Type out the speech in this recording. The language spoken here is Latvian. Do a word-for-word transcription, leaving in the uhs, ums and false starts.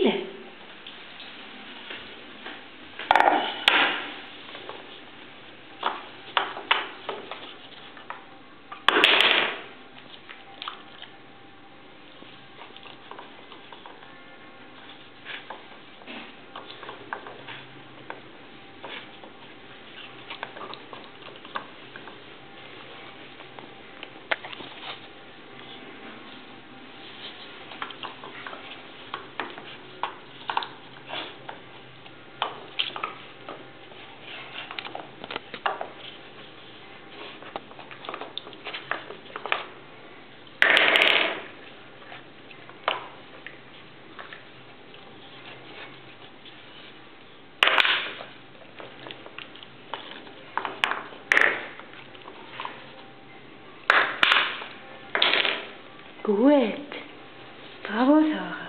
Ile? Gut. Bravo, Sarah.